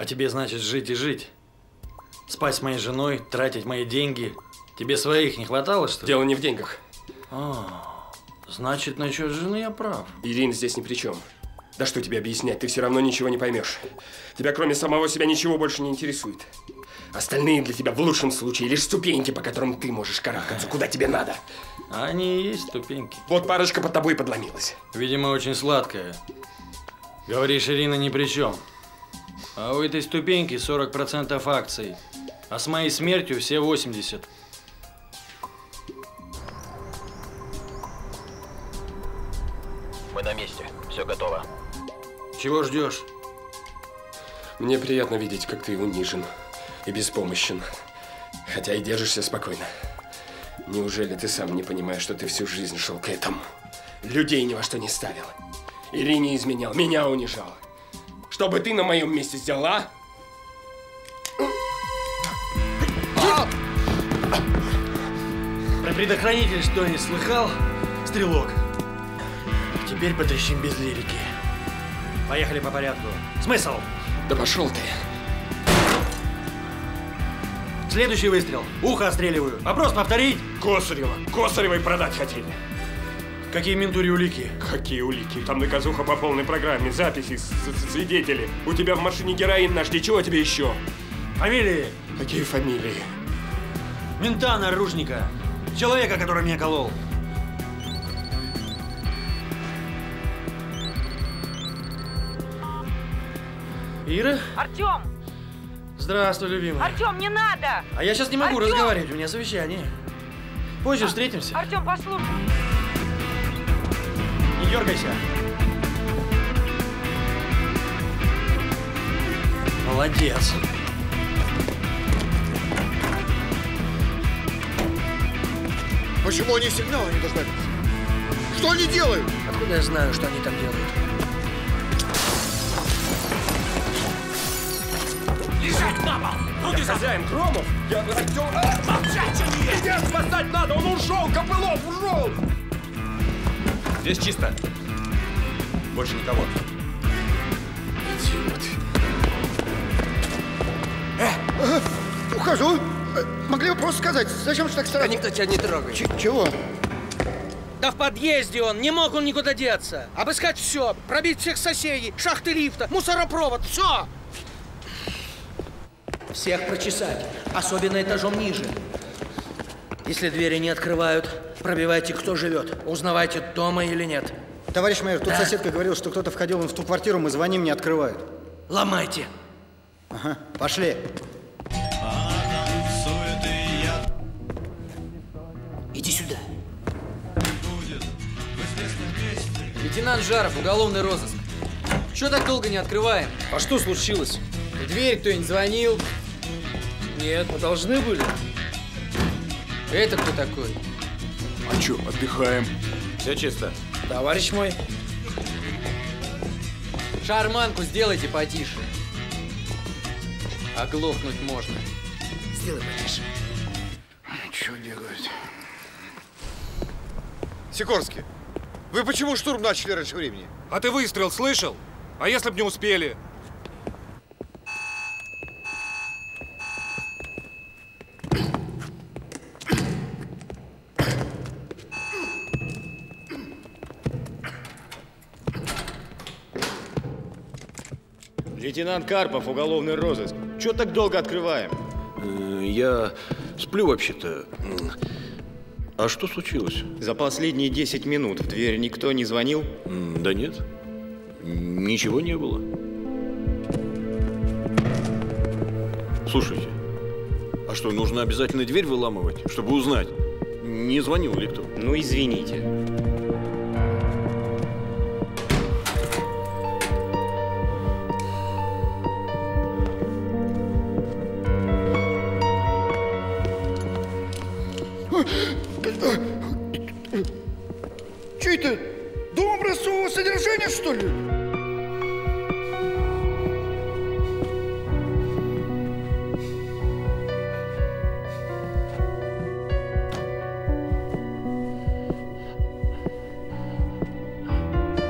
А тебе, значит, жить и жить. Спать с моей женой, тратить мои деньги. Тебе своих не хватало, что ли? Дело не в деньгах. А, значит, насчет жены я прав. Ирина здесь ни при чем. Да что тебе объяснять, ты все равно ничего не поймешь. Тебя кроме самого себя ничего больше не интересует. Остальные для тебя в лучшем случае лишь ступеньки, по которым ты можешь карабкаться, куда тебе надо. Они и есть ступеньки. Вот парочка под тобой подломилась. Видимо, очень сладкая. Говоришь, Ирина ни при чем. А у этой ступеньки 40% акций. А с моей смертью все 80%. Мы на месте. Все готово. Чего ждешь? Мне приятно видеть, как ты унижен и беспомощен. Хотя и держишься спокойно. Неужели ты сам не понимаешь, что ты всю жизнь шел к этому? Людей ни во что не ставил. Ирине изменял, меня унижал. Что бы ты на моем месте сделала? Про предохранитель что не слыхал, стрелок? Теперь потрещим без лирики. Поехали по порядку. Смысл? Да пошел ты. Следующий выстрел. Ухо отстреливаю. Вопрос повторить? Косарева. Косаревой продать хотели. Какие ментуре улики? Какие улики? Там доказуха по полной программе. Записи, свидетели. У тебя в машине героин нашли. Чего тебе еще? Фамилии. Какие фамилии? Мента наружника. Человека, который меня колол. Ира? Артем! Здравствуй, любимый. Артем, не надо! А я сейчас не могу разговаривать, у меня совещание. Позже встретимся. Артем, послушай. Не дергайся. Молодец. Почему они сигнала не дождались? Что они делают? Откуда я знаю, что они там делают? Лежать на пол! Руки за... Хозяин Громов! Я... Артем... Молчать, что ты есть! Меня спасать надо! Он ушел! Копылов ушел! Здесь чисто. Больше никого. Идиот. Ухожу! Могли бы просто сказать, зачем же так сразу? Да никто тебя не трогает. Чего? Да в подъезде он, не мог он никуда деться. Обыскать все, пробить всех соседей, шахты лифта, мусоропровод, все! Всех прочесать, особенно этажом ниже. Если двери не открывают, пробивайте, кто живет. Узнавайте, дома или нет. Товарищ майор, тут соседка говорила, что кто-то входил в ту квартиру, мы звоним, не открывают. Ломайте. Ага, пошли. Иди сюда. Лейтенант Жаров, уголовный розыск. Чего так долго не открываем? А что случилось? В дверь кто-нибудь звонил? Нет, мы должны были. Это кто такой? А чё, отдыхаем? Все чисто. Товарищ мой. Шарманку сделайте потише. Оглохнуть можно. Сделай потише. Чё делать? Сикорский, вы почему штурм начали раньше времени? А ты выстрел слышал? А если б не успели? Лейтенант Карпов, уголовный розыск. Чё так долго открываем? Я сплю вообще-то. А что случилось? За последние 10 минут в дверь никто не звонил? Да нет. Ничего не было. Слушайте, а что, нужно обязательно дверь выламывать, чтобы узнать, не звонил ли кто? Ну, извините. Что ли?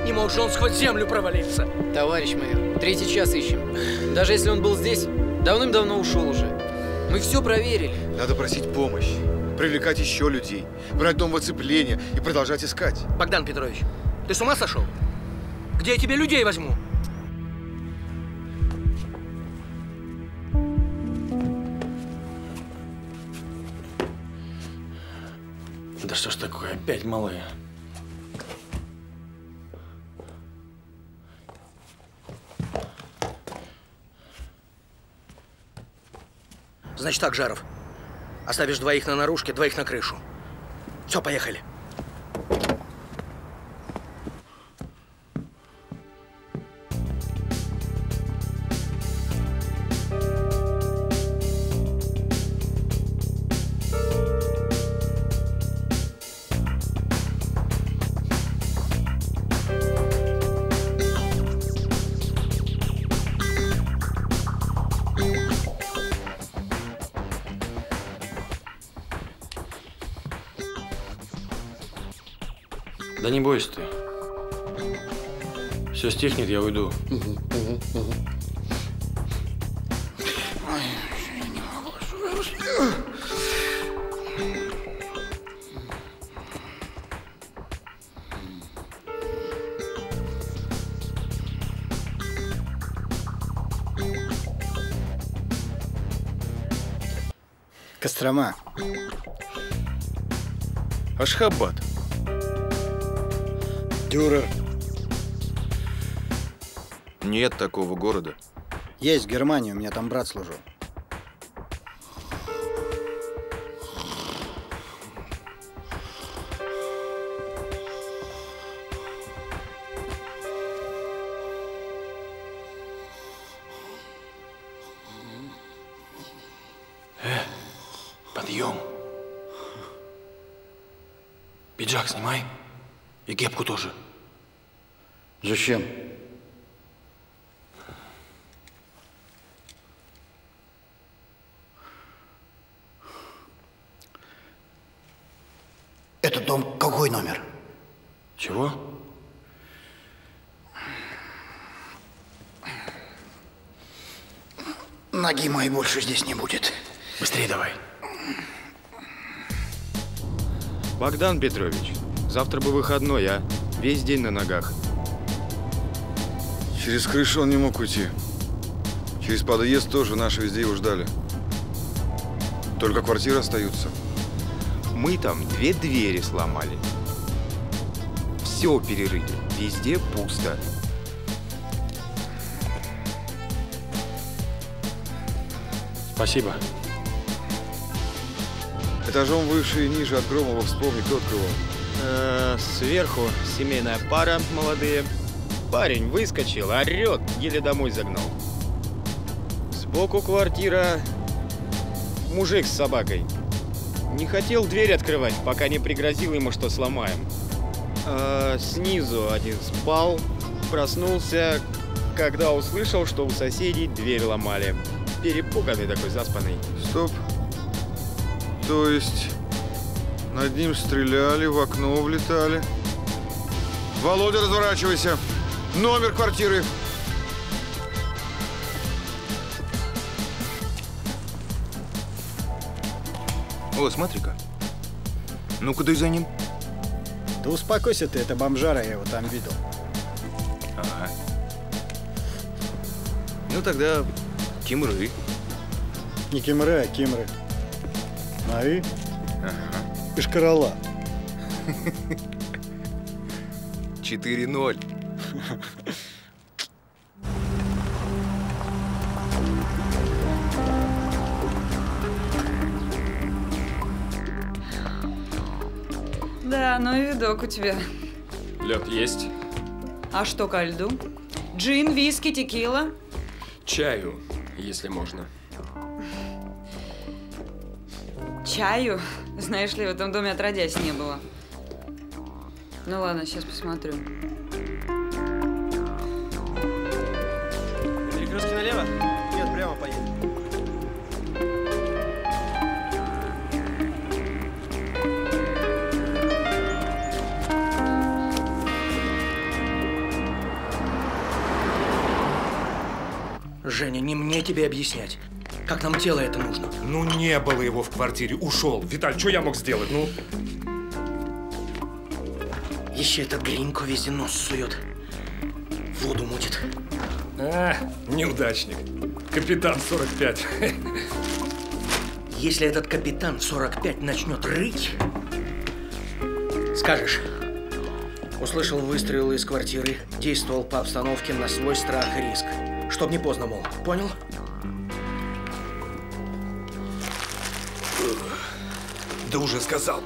Не мог же он сквозь землю провалиться? Товарищ майор, третий час ищем. Даже если он был здесь, давным-давно ушел уже. Мы все проверили. Надо просить помощь, привлекать еще людей, брать дом в оцепление и продолжать искать. Богдан Петрович, ты с ума сошел? Где я тебе людей возьму? Да что ж такое, опять малые. Значит так, Жаров, оставишь двоих на наружке, двоих на крышу. Все, поехали. Не бойся ты. Все стихнет, я уйду. Кострома. Ашхабад. Дюрер. Нет такого города. Есть, Германия, у меня там брат служил. Подъем. Пиджак снимай. И кепку тоже. Зачем? Этот дом какой номер? Чего? Ноги моей больше здесь не будет. Быстрее давай. Богдан Петрович. Завтра бы выходной, а? Весь день на ногах. Через крышу он не мог уйти. Через подъезд тоже, наши везде его ждали. Только квартиры остаются. Мы там две двери сломали. Все перерыли. Везде пусто. Спасибо. Этажом выше и ниже от Громова вспомни, кто открывал. Сверху семейная пара, молодые. Парень выскочил, орет, еле домой загнал. Сбоку квартира, мужик с собакой. Не хотел дверь открывать, пока не пригрозил ему, что сломаем. Снизу один спал, проснулся, когда услышал, что у соседей дверь ломали. Перепуганный такой, заспанный. Стоп. То есть... Над ним стреляли, в окно влетали. Володя, разворачивайся. Номер квартиры. О, смотри-ка. Ну-ка, дай за ним. Да успокойся ты, это бомжара, я его там видел. Ага. Ну тогда кимры. Не кимры, а кимры. Нави. Ага. Пешкарала. 4-0. Да, ну и видок у тебя. Лед есть? А что ко льду? Джин, виски, текила? Чаю, если можно. Чаю? Знаешь ли, в этом доме отродясь не было. Ну ладно, сейчас посмотрю. Перекрестки налево? Нет, прямо поедем. Женя, не мне тебе объяснять, как нам тело это нужно. Ну, не было его в квартире, ушел. Виталь, что я мог сделать, ну? Еще этот Гринько везде нос сует, воду мутит. А, неудачник. Капитан 45. Если этот капитан 45 начнет рыть, скажешь, услышал выстрелы из квартиры, действовал по обстановке на свой страх и риск. Чтоб не поздно, мол. Понял? Да уже сказал.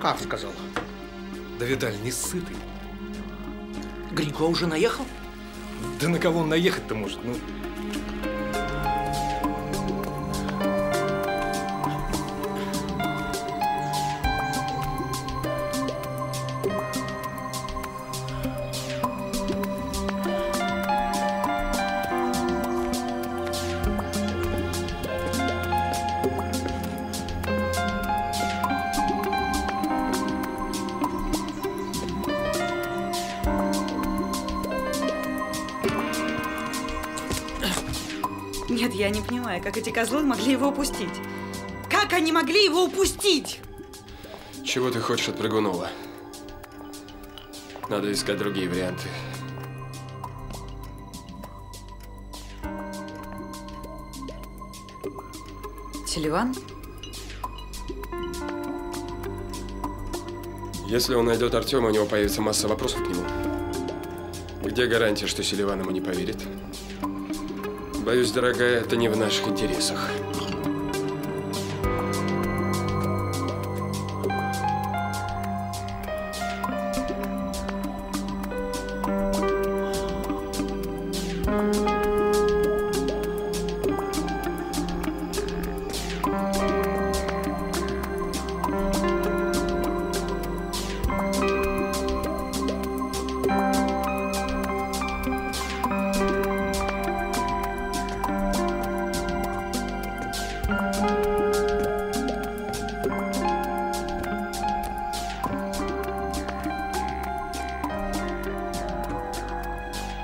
Как сказал? Да, Виталь, не сытый. Гринько уже наехал? Да на кого он наехать-то может? Ну... Нет, я не понимаю, как эти козлы могли его упустить. Как они могли его упустить? Чего ты хочешь от Прыгунова? Надо искать другие варианты. Селиван? Если он найдет Артема, у него появится масса вопросов к нему. Где гарантия, что Селиван ему не поверит? Боюсь, дорогая, это не в наших интересах.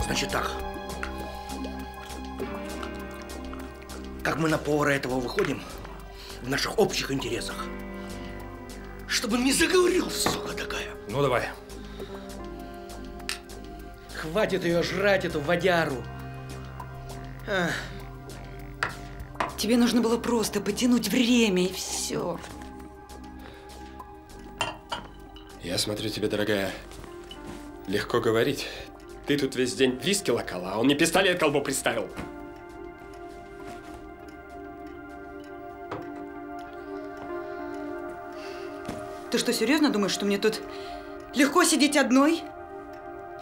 Значит так, как мы на повара этого выходим, в наших общих интересах, чтобы не заговорил, сука такая. Ну, давай. Хватит ее жрать, эту водяру. А. Тебе нужно было просто потянуть время, и все. Я смотрю, тебе, дорогая, легко говорить. Ты тут весь день виски локала, а он мне пистолет к колбу приставил. Ты что, серьезно думаешь, что мне тут легко сидеть одной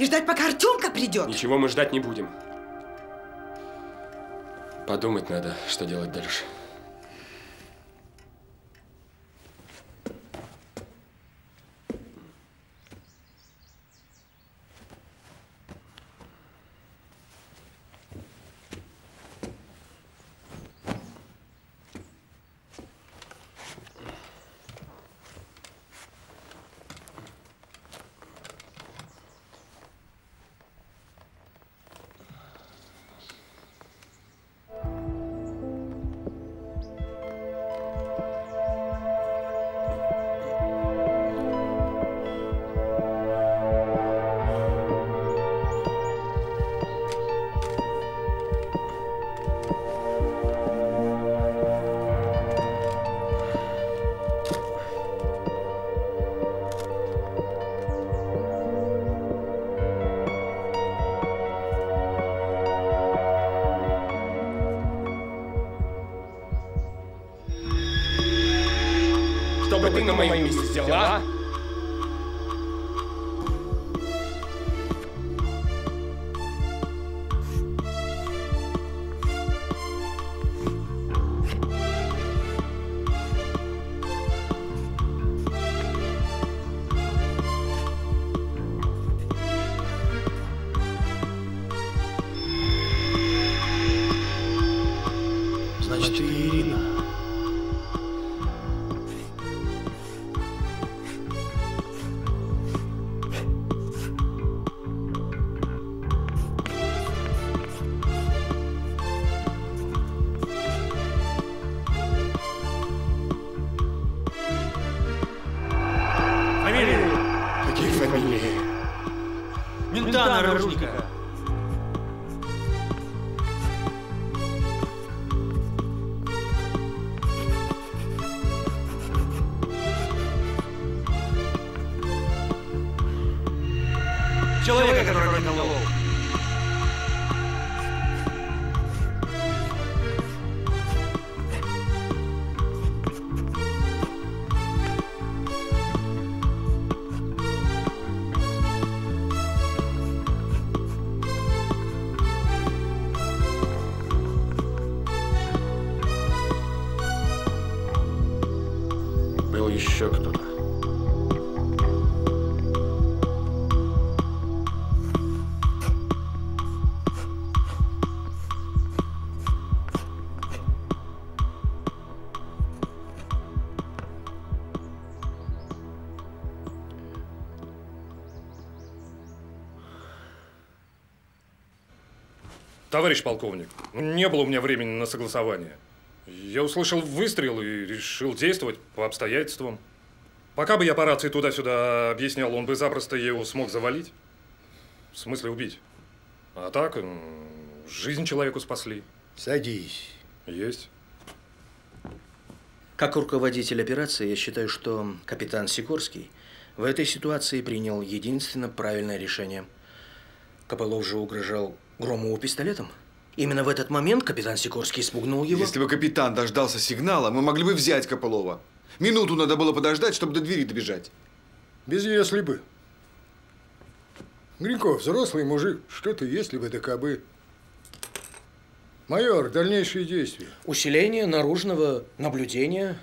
и ждать, пока Артемка придет? Ничего мы ждать не будем. Подумать надо, что делать дальше. На моем месте сделала, а? Значит, ты Ирина. Богдана Ружника. Человека, который наколол. Был еще кто-то. Товарищ полковник, не было у меня времени на согласование. Я услышал выстрел и решил действовать по обстоятельствам. Пока бы я по рации туда-сюда объяснял, он бы запросто его смог завалить. В смысле убить. А так, жизнь человеку спасли. Садись. Есть. Как руководитель операции, я считаю, что капитан Сикорский в этой ситуации принял единственно правильное решение. Копылов же угрожал Громову пистолетом. Именно в этот момент капитан Сикорский спугнул его. Если бы капитан дождался сигнала, мы могли бы взять Копылова. Минуту надо было подождать, чтобы до двери добежать. Без «если бы». Гринько, взрослый мужик, что ты «если бы» да кабы. Майор, дальнейшие действия. Усиление наружного наблюдения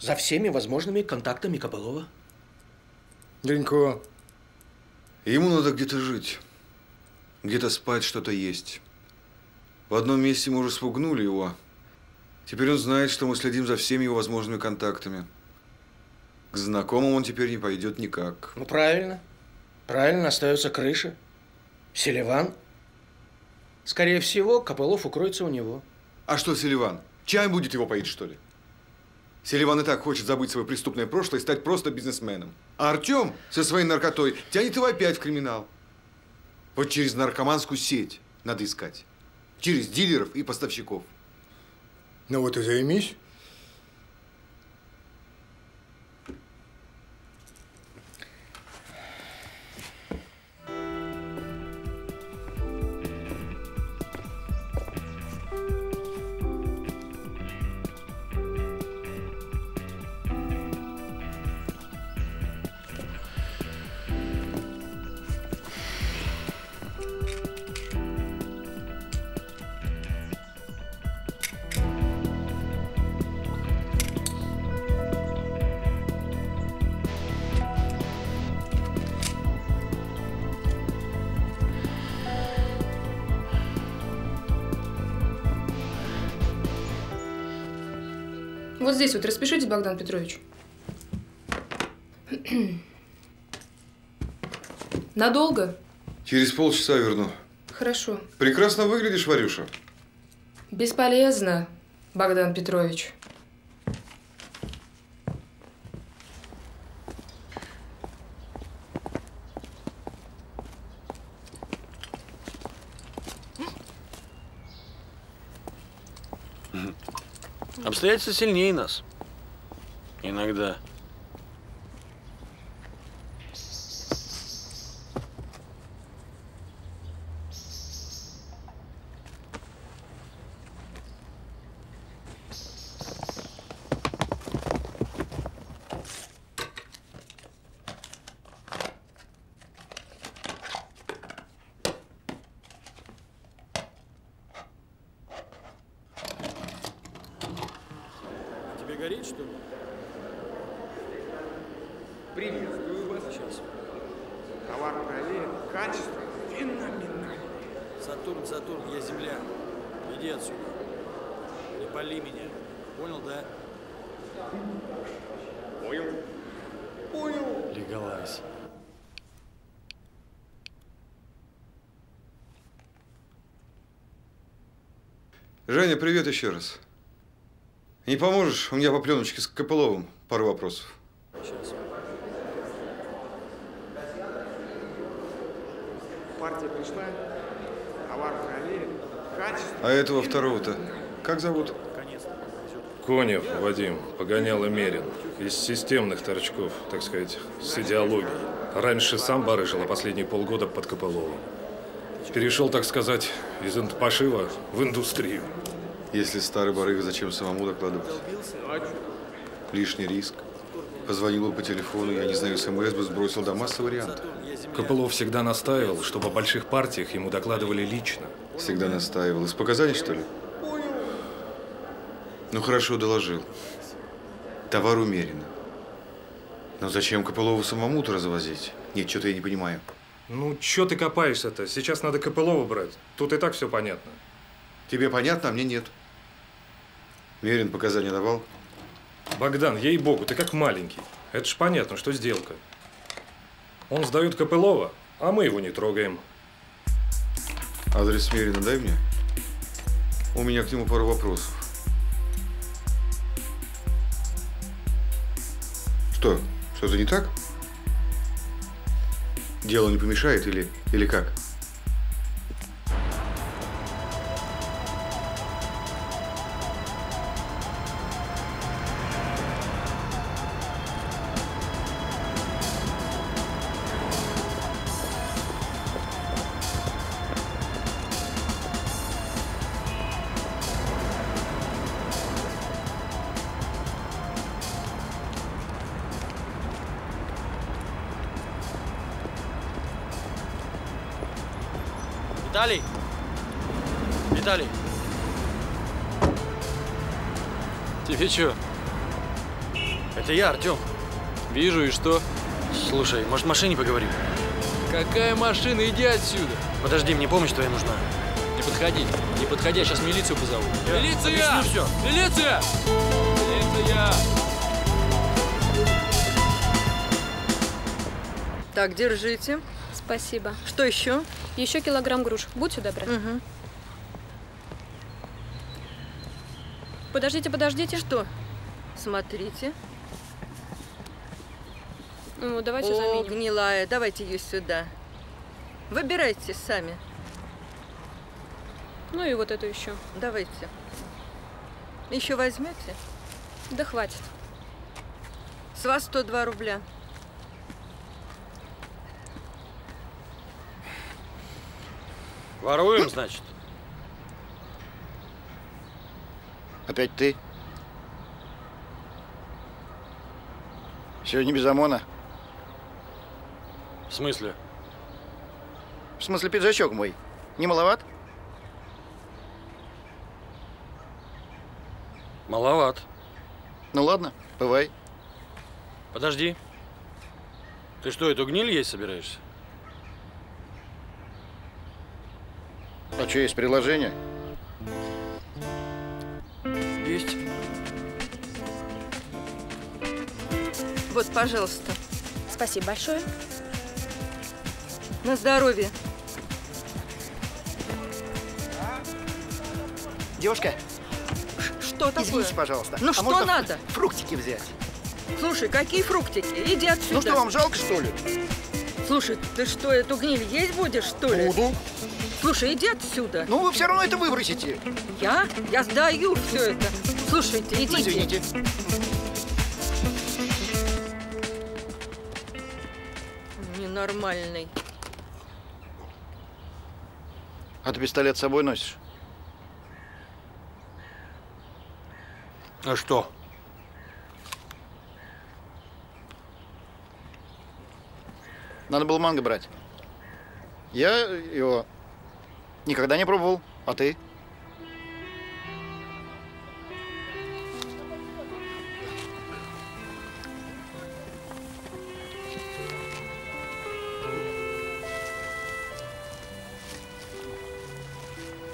за всеми возможными контактами Копылова. Гринько. Ему надо где-то жить. Где-то спать, что-то есть. В одном месте мы уже спугнули его. Теперь он знает, что мы следим за всеми его возможными контактами. К знакомым он теперь не пойдет никак. Ну, правильно. Правильно, остается крыша. Селиван. Скорее всего, Копылов укроется у него. А что Селиван? Чаем будет его поить, что ли? Селиван и так хочет забыть свое преступное прошлое и стать просто бизнесменом. А Артем со своей наркотой тянет его опять в криминал. Вот через наркоманскую сеть надо искать. Через дилеров и поставщиков. Ну вот и займись. Вот здесь вот распишитесь, Богдан Петрович. Надолго? Через полчаса верну. Хорошо. Прекрасно выглядишь, Варюша. Бесполезно, Богдан Петрович. Обстоятельства сильнее нас. Иногда. Женя, привет еще раз. Не поможешь? У меня по пленочке с Копыловым пару вопросов. Сейчас. партия пришла, товар проверен, качество. А этого второго-то как зовут? Конев Вадим, погонял и Мерин. Из системных торчков, так сказать, с идеологией. Раньше сам барыжил, а последние полгода под Копыловым. Перешел, так сказать, из интпошива в индустрию. Если старый барыг, зачем самому докладывать? Лишний риск. Позвонил бы по телефону, я не знаю, СМС бы сбросил до массы вариантов. Копылов всегда настаивал, чтобы о больших партиях ему докладывали лично. Всегда настаивал. Из показаний, что ли? Ну хорошо, доложил. Товар умеренно. Но зачем Копылову самому-то развозить? Нет, что-то я не понимаю. Ну, что ты копаешься-то? Сейчас надо Копылова брать. Тут и так все понятно. Тебе понятно, а мне нет. Мерин показания давал? Богдан, ей-богу, ты как маленький. Это ж понятно, что сделка. Он сдает Копылова, а мы его не трогаем. Адрес Мерина дай мне. У меня к нему пару вопросов. Что? Что-то не так? Дело не помешает или как? Виталий, тебе чё? Это я, Артем. Вижу, и что? Слушай, может, в машине поговорим? Какая машина? Иди отсюда. Подожди, мне помощь твоя нужна. Не подходи, я сейчас милицию позову. Милиция! Объясню всё. Милиция! Милиция! Так, держите. Спасибо. Что еще? Еще килограмм груш. Будьте добры. Угу. Подождите. Что? Смотрите. Ну, давайте заменим. О, гнилая. Давайте ее сюда. Выбирайте сами. Ну и вот эту еще. Давайте. Еще возьмете? Да хватит. С вас 102 рубля. Воруем, значит? Опять ты? Сегодня без ОМОНа. В смысле? В смысле, пиджачок мой. Не маловат? Маловат. Ну ладно, бывай. Подожди. Ты что, эту гниль есть собираешься? А что, есть приложение? Есть. Вот, пожалуйста. Спасибо большое. На здоровье. Девушка. Что такое? Извините, пожалуйста. Ну, а что надо? Фруктики взять. Слушай, какие фруктики? Иди отсюда. Ну что, вам жалко, что ли? Слушай, ты что, эту гниль есть будешь, что ли? Буду. Слушай, иди отсюда. Ну, вы все равно это выбросите. Я? Я сдаю все это. Слушайте, идите. Извините. Ненормальный. А ты пистолет с собой носишь? А что? Надо было манго брать. Я его... Никогда не пробовал. А ты?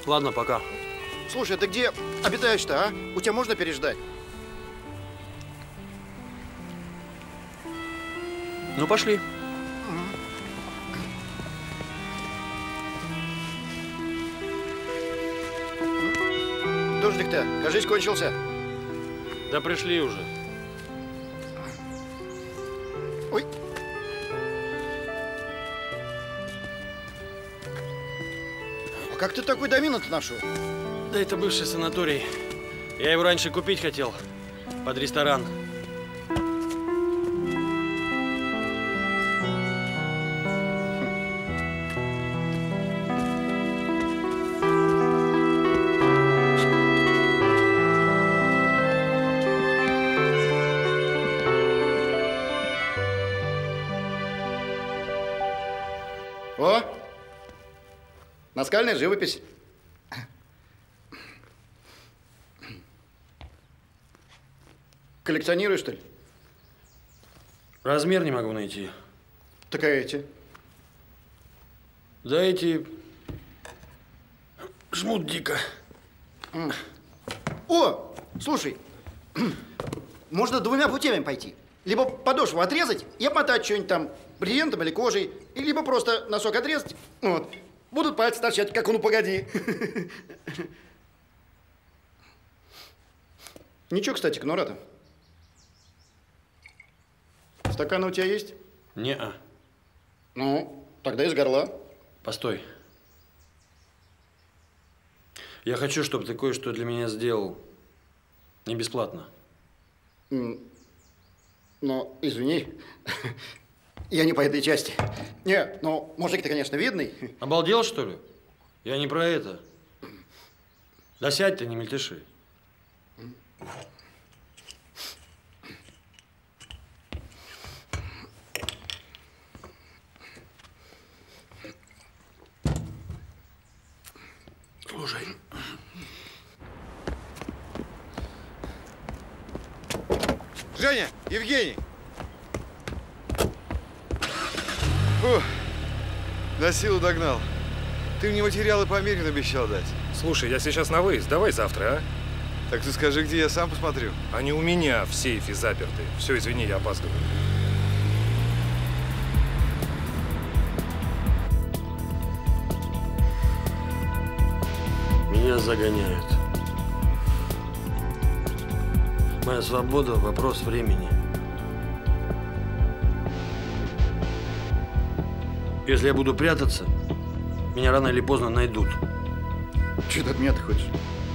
Ладно, пока. Слушай, ты где обитаешь-то, а? У тебя можно переждать? Ну, пошли. Дождик-то, кажись, кончился. Да пришли уже. Ой. А как ты такой домину-то нашел? Да это бывший санаторий. Я его раньше купить хотел. Под ресторан. О! Наскальная живопись. Коллекционируешь, что ли? Размер не могу найти. Так а эти? Да эти жмут дико. О, слушай, можно двумя путями пойти. Либо подошву отрезать и обмотать что-нибудь там брезентом или кожей, либо просто носок отрезать. Вот. Будут пальцы торчать, как ну погоди. Ничего, кстати, Конурата. Стаканы у тебя есть? Не-а. Ну, тогда из горла. Постой. Я хочу, чтобы ты кое-что для меня сделал. Не бесплатно. Но, извини, я не по этой части. Не, ну, мужик-то, конечно, видный. Обалдел, что ли? Я не про это. Да сядь ты, не мельтеши. Слушай. Женя, Евгений. Фу, на силу догнал. Ты мне материалы по Мерину обещал дать. Слушай, я сейчас на выезд, давай завтра, а? Так ты скажи, где я сам посмотрю. Они у меня в сейфе заперты. Все, извини, я опаздываю. Меня загоняют. Моя свобода – вопрос времени. Если я буду прятаться, меня рано или поздно найдут. Чего ты от меня-то хочешь?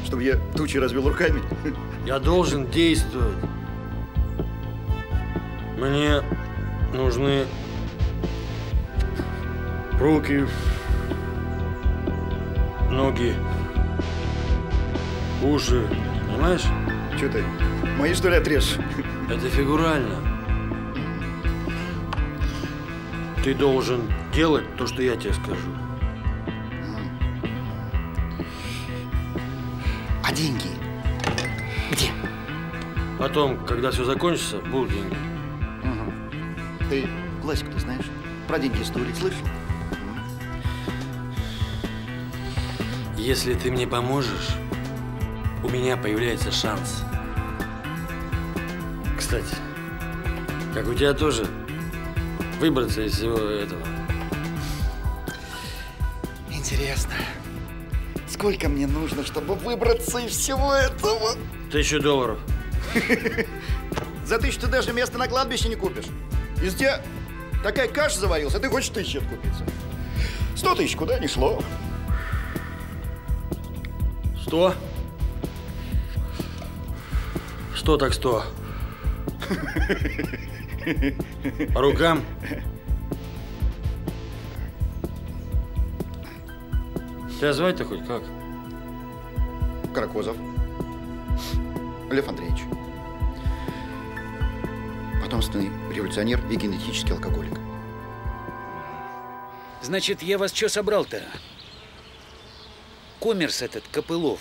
Чтобы я тучи развел руками? Я должен действовать. Мне нужны руки, ноги, уши. Понимаешь? Чего ты? Мои, что ли, отрежешь? Это фигурально. Ты должен делать то, что я тебе скажу. А деньги? Где? Потом, когда все закончится, будут деньги. Угу. Ты классик-то знаешь? Про деньги стулья слышал? Если ты мне поможешь, у меня появляется шанс. Кстати, как у тебя тоже, выбраться из всего этого. Интересно, сколько мне нужно, чтобы выбраться из всего этого? $1000. За 1000 ты даже место на кладбище не купишь. Из тебя такая каша заварилась, а ты хочешь 1000 откупиться. 100 тысяч куда ни шло. 100? 100 так 100. По рукам. Тебя звать-то хоть как? Каракозов. Лев Андреевич. Потомственный революционер и генетический алкоголик. Значит, я вас что собрал-то? Коммерс этот, Копылов.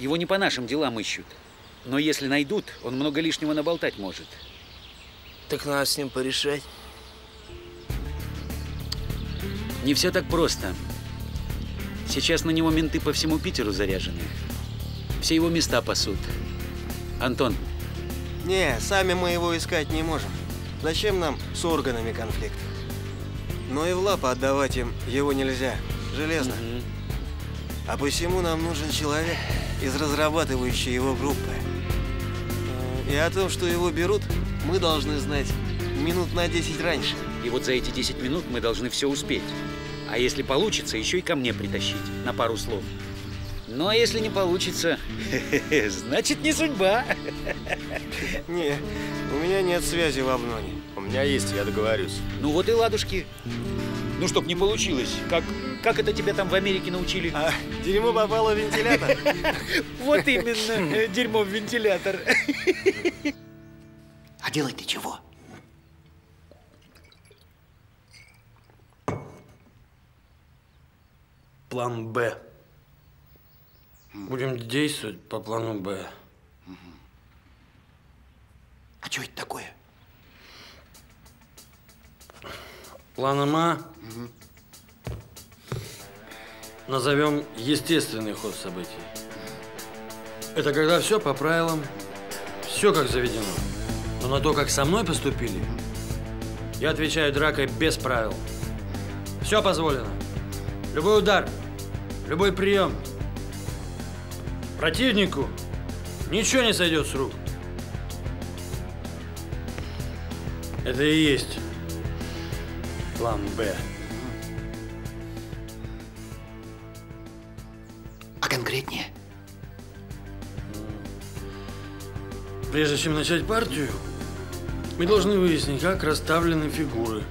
Его не по нашим делам ищут. Но если найдут, он много лишнего наболтать может. Так надо с ним порешать. Не все так просто. Сейчас на него менты по всему Питеру заряжены. Все его места пасут. Антон. Не, сами мы его искать не можем. Зачем нам с органами конфликт? Но и в лапы отдавать им его нельзя. Железно. А посему нам нужен человек из разрабатывающей его группы. И о том, что его берут, мы должны знать минут на 10 раньше. И вот за эти 10 минут мы должны все успеть. А если получится, еще и ко мне притащить на пару слов. Ну, а если не получится, значит, не судьба. Не, у меня нет связи в Авноне. У меня есть, я договорюсь. Ну вот и ладушки. Ну, чтоб не получилось. Как это тебя там в Америке научили? А, дерьмо попало в вентилятор. Вот именно, дерьмо в вентилятор. А делать-то чего? План Б. Будем действовать по плану Б. А что это такое? Планом А назовем естественный ход событий. Это когда все по правилам, все как заведено. Но на то, как со мной поступили, я отвечаю дракой без правил. Все позволено. Любой удар, любой прием. Противнику ничего не сойдет с рук. Это и есть план Б. А конкретнее? Прежде чем начать партию, мы должны выяснить, как расставлены фигуры.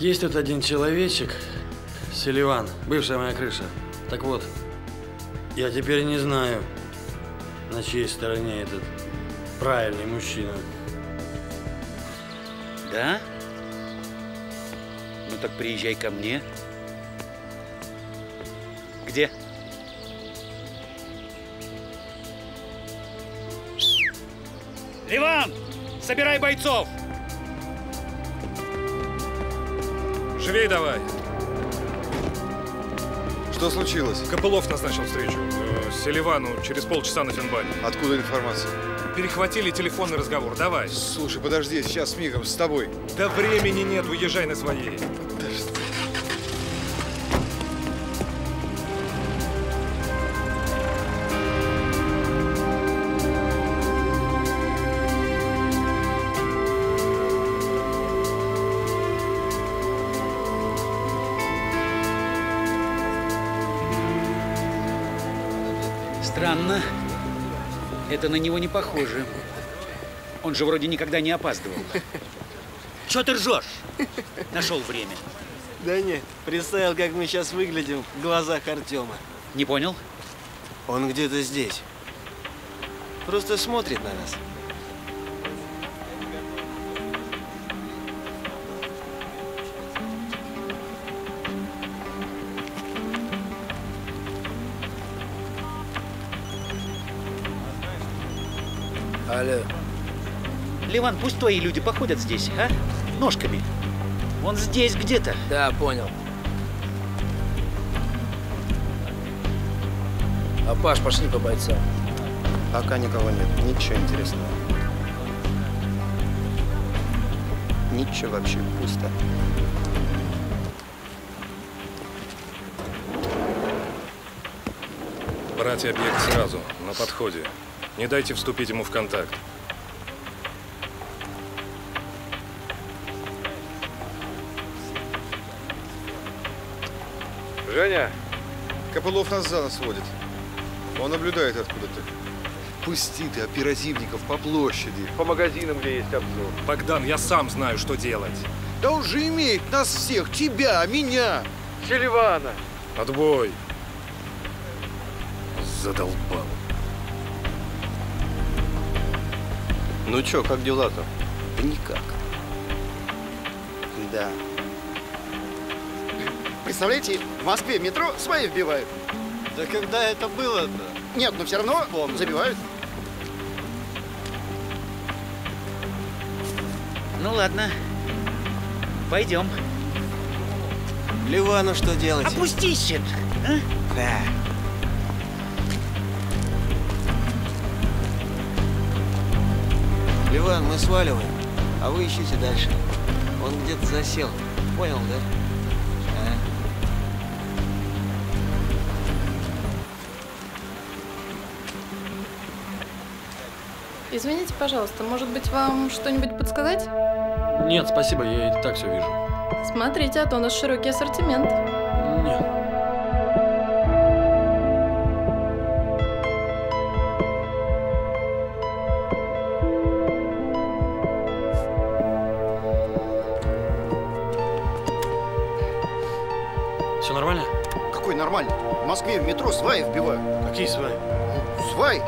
Есть тут один человечек, Селиван, бывшая моя крыша. Так вот, я теперь не знаю, на чьей стороне этот правильный мужчина. Да? Ну так приезжай ко мне. Где? Леван! Собирай бойцов! Живей давай! Что случилось? Копылов назначил встречу. Селивану через полчаса на Финбане. Откуда информация? Перехватили телефонный разговор. Давай. Слушай, подожди, сейчас мигом с тобой. Да времени нет, уезжай на своей. Подожди. Странно. Это на него не похоже. Он же вроде никогда не опаздывал. Чё ты ржёшь? Нашел время. Да нет, представил, как мы сейчас выглядим в глазах Артема. Не понял? Он где-то здесь. Просто смотрит на нас. Алло. Леван, пусть твои люди походят здесь, а? Ножками. Он здесь где-то. Да, понял. А Паш, пошли по бойцам. Пока никого нет. Ничего интересного. Ничего вообще, пусто. Брать объект сразу, на подходе. Не дайте вступить ему в контакт. Женя, Копылов нас за нос водит. Он наблюдает откуда-то. Пусти ты оперативников по площади, по магазинам, где есть обзор. Богдан, я сам знаю, что делать. Да он же имеет нас всех, тебя, меня, Селивана. Отбой. Задолбал. Ну чё, как дела-то? Да никак. Да. Представляете, в Москве метро свои вбивают. Да когда это было-то? Нет, но все равно забивают. Ну ладно. Пойдем. Левану что делать? Опустись, а? Да. Иван, мы сваливаем, а вы ищите дальше. Он где-то засел. Понял, да? А? Извините, пожалуйста, может быть, вам что-нибудь подсказать? Нет, спасибо, я и так все вижу. Смотрите, а то у нас широкий ассортимент. Нет. Нормально. В Москве в метро сваи вбивают. Какие сваи? Ну, сваи.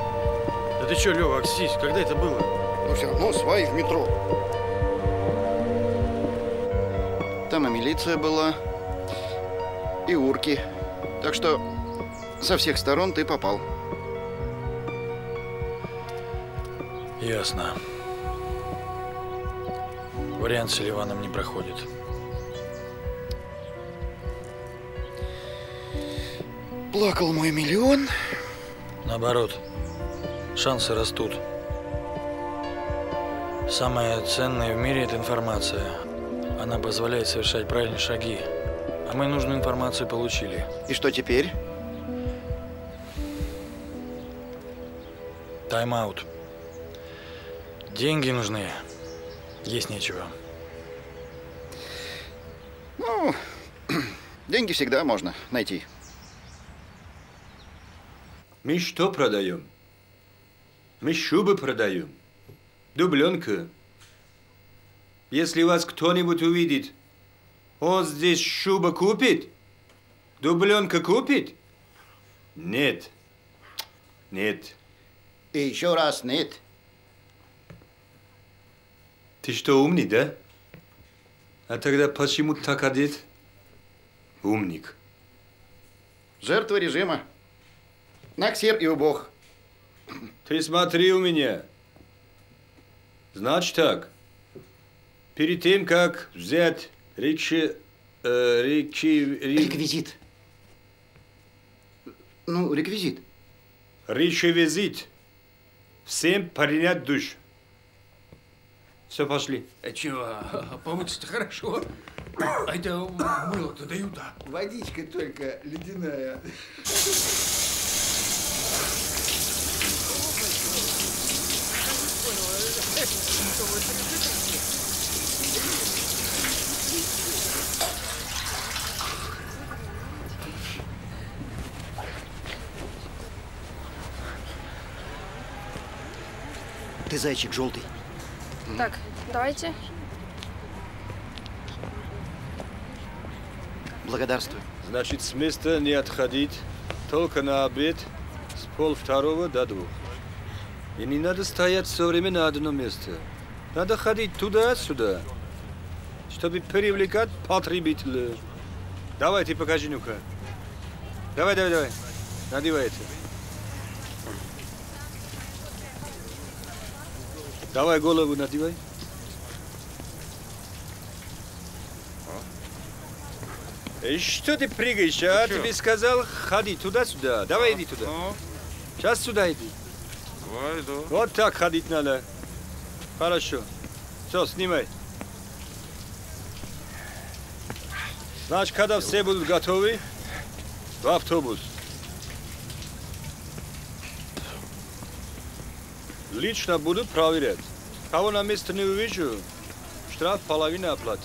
Да ты чё, Лёва, окстись, когда это было? Ну все равно сваи в метро. Там и милиция была, и урки. Так что со всех сторон ты попал. Ясно. Вариант с Ливаном не проходит. Плакал мой миллион. Наоборот, шансы растут. Самое ценное в мире – это информация. Она позволяет совершать правильные шаги. А мы нужную информацию получили. И что теперь? Тайм-аут. Деньги нужны. Есть нечего. Ну, деньги всегда можно найти. Мы что продаем? Мы шубы продаем. Дубленка. Если вас кто-нибудь увидит, он здесь шуба купит? Дубленка купит? Нет. Нет. И еще раз нет. Ты что, умный, да? А тогда почему так одет? Умник. Жертва режима. На ксерп и убог. Ты смотри у меня. Значит так. Перед тем, как взять реквизит. Ну, реквизит. Речевизит. Всем принять душ. Все, пошли. А чего? Помыться-то хорошо. А это мыло-то дают, да? Водичка только ледяная. Ты зайчик желтый. Так, давайте. Благодарствую. Значит, с места не отходить, только на обед с 1:30 до 2. И не надо стоять все время на одном месте. Надо ходить туда-сюда, чтобы привлекать потребителя. Давайте, покажи, ну-ка. Давай, давай, давай. Надевайте. Давай голову надевай. И что ты прыгаешь? А тебе сказал, ходи туда-сюда. Давай, иди туда. Сейчас сюда иди. Вот так ходить надо. Хорошо. Все, снимай. Значит, когда все будут готовы, в автобус. Лично будут проверять. Кого на месте не увижу, штраф половина оплаты.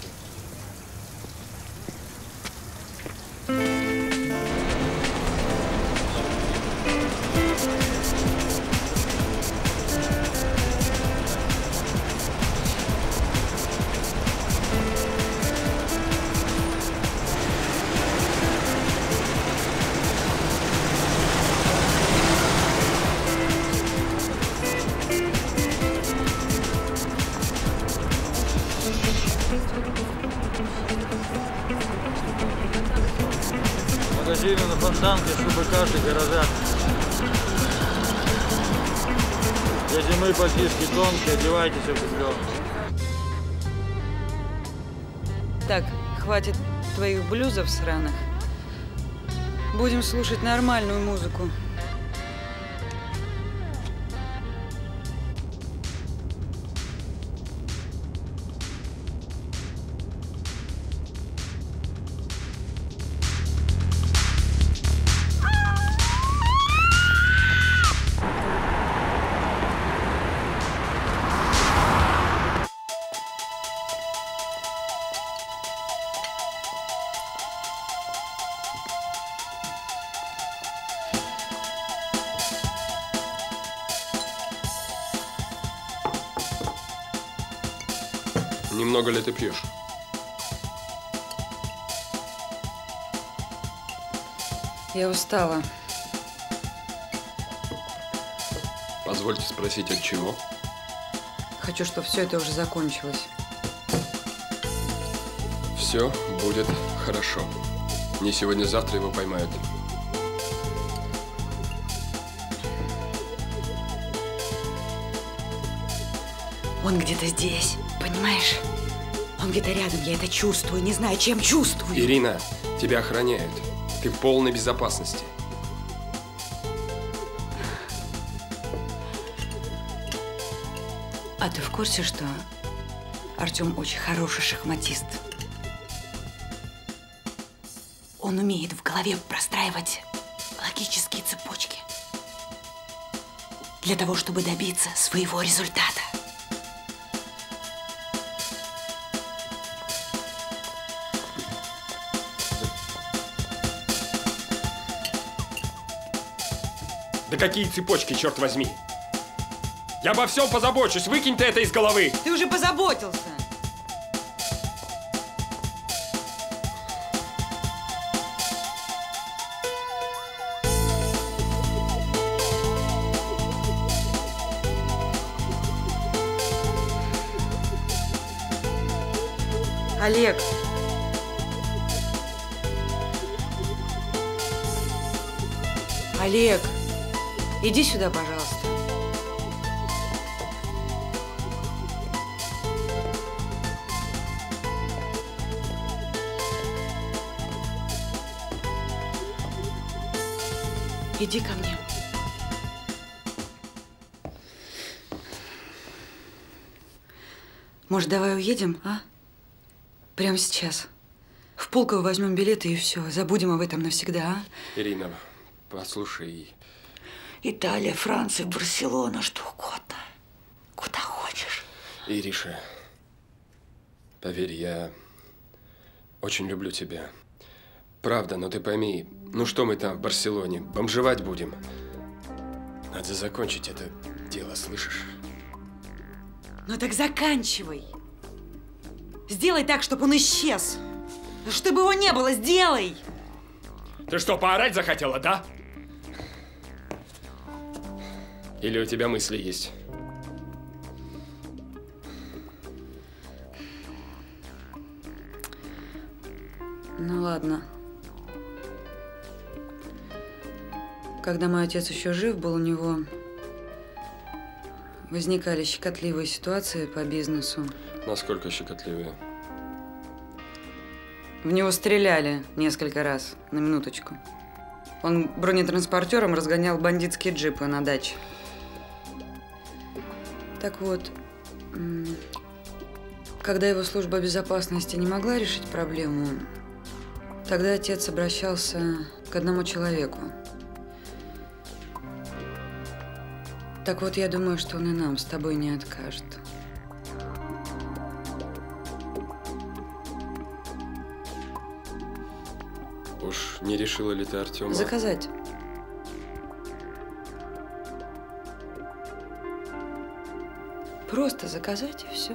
Одевайтесь определенно. Так, хватит твоих блюзов сраных. Будем слушать нормальную музыку. Немного ли ты пьешь? Я устала. Позвольте спросить, от чего? Хочу, чтобы все это уже закончилось. Все будет хорошо. Не сегодня-завтра его поймают. Он где-то здесь, понимаешь? Он где-то рядом, я это чувствую, не знаю, чем чувствую. Ирина, тебя охраняют. Ты в полной безопасности. А ты в курсе, что Артем очень хороший шахматист? Он умеет в голове простраивать логические цепочки для того, чтобы добиться своего результата. Да какие цепочки, черт возьми! Я обо всем позабочусь, выкинь ты это из головы! Ты уже позаботился! Олег! Олег! Иди сюда, пожалуйста. Иди ко мне. Может, давай уедем, а? Прямо сейчас. В Пулково возьмем билеты и все. Забудем об этом навсегда, а? Ирина, послушай. Италия, Франция, Барселона, что угодно. Куда хочешь. Ириша, поверь, я очень люблю тебя. Правда, но ты пойми, ну что мы там в Барселоне, бомжевать будем? Надо закончить это дело, слышишь? Ну так заканчивай. Сделай так, чтобы он исчез. Чтобы его не было, сделай. Ты что, поорать захотела, да? Или у тебя мысли есть? Ну ладно. Когда мой отец еще жив был, у него возникали щекотливые ситуации по бизнесу. Насколько щекотливые? В него стреляли несколько раз, на минуточку. Он бронетранспортером разгонял бандитские джипы на даче. Так вот, когда его служба безопасности не могла решить проблему, тогда отец обращался к одному человеку. Так вот, я думаю, что он и нам с тобой не откажет. Уж не решила ли ты, Артема? Заказать. Просто заказать и все.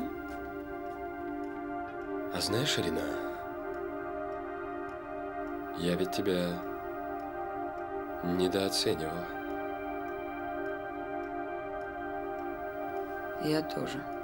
А знаешь, Ирина, я ведь тебя недооценивала. Я тоже.